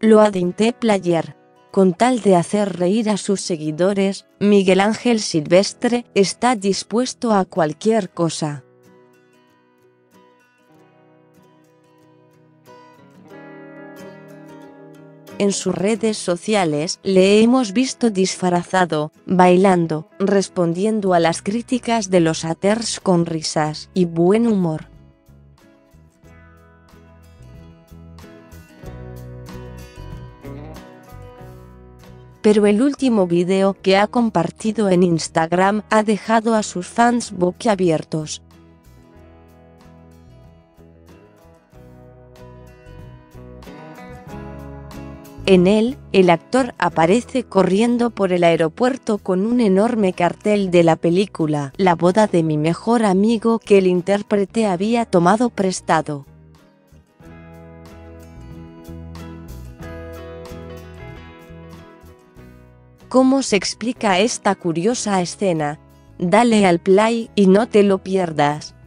Lo adenté playar. Con tal de hacer reír a sus seguidores, Miguel Ángel Silvestre está dispuesto a cualquier cosa. En sus redes sociales le hemos visto disfrazado, bailando, respondiendo a las críticas de los haters con risas y buen humor. Pero el último video que ha compartido en Instagram ha dejado a sus fans boquiabiertos. En él, el actor aparece corriendo por el aeropuerto con un enorme cartel de la película La boda de mi mejor amigo que el intérprete había tomado prestado. ¿Cómo se explica esta curiosa escena? Dale al play y no te lo pierdas.